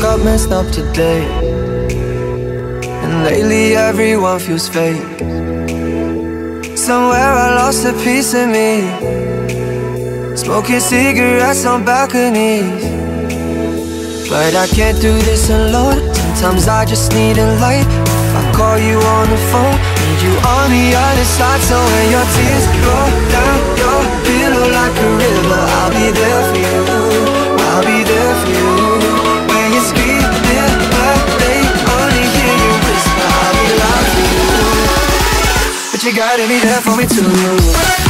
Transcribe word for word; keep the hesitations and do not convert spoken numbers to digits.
got messed up today, and lately everyone feels fake. Somewhere I lost a piece of me, smoking cigarettes on balconies. But I can't do this alone, sometimes I just need a light. If I call you on the phone, need you on the other side. So when your tears roll down your pillow like a river, I'll be there for you, I'll be there for you. When you scream their black, they only hear you whisper, I'll be loud for you. But you gotta be there for me too.